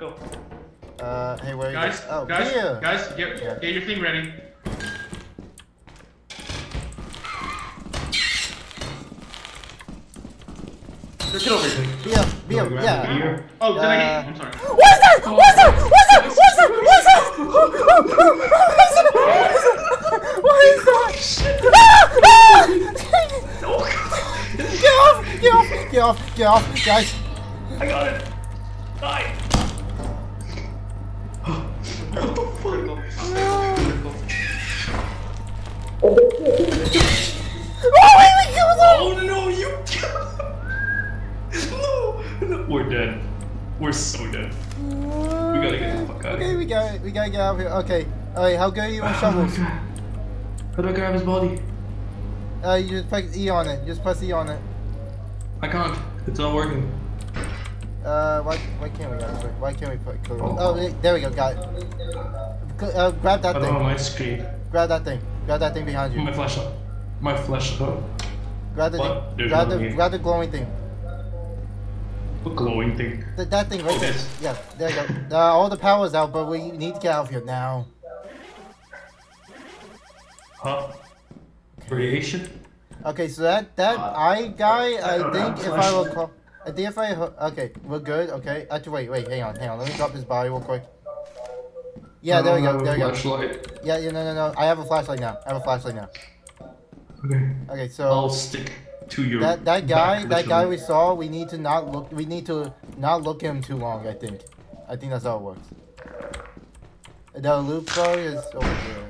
let's go. Hey, where are you guys? Oh, guys, beer. Guys, get your thing ready. Get over here. Yeah, beer, yeah. Oh, did I get? I'm sorry. What's that? What's that? What's that? What's that? What's that? What is that? Ah! Get off! Get off! Get off! Get off! Guys! I got it! Die! Oh, wait, we killed him! Oh no, you killed him! No! We're dead. We're so dead. We gotta get the fuck out of here. Okay, we gotta get out of here. Okay. Alright, how good are you on shovels? How do I grab his body? You just press E on it. Just press E on it. I can't. It's not working. Why can't we grab it? Why can't we put it? Oh, there we go, got it. Grab that thing. I don't know my screen. Grab that thing. Grab that thing behind you. My flashlight. My flashlight. Grab the thing. Grab the glowing thing. What glowing thing? That thing right there. Yeah, there you go. All the power's out, but we need to get out of here now. Huh? Creation? Okay, so I think if I okay, we're good, okay. Actually, wait, hang on. Let me drop this body real quick. Yeah, there we go. Flashlight. Yeah, no. I have a flashlight now. Okay. Okay, so I'll stick to your that guy we saw, we need to not look at him too long, I think. I think that's how it works. The loop probably is over here.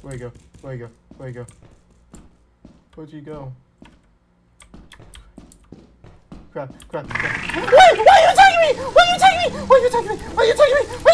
Where you go? Where'd you go? Crap. Why are you attacking me? Why are you attacking me?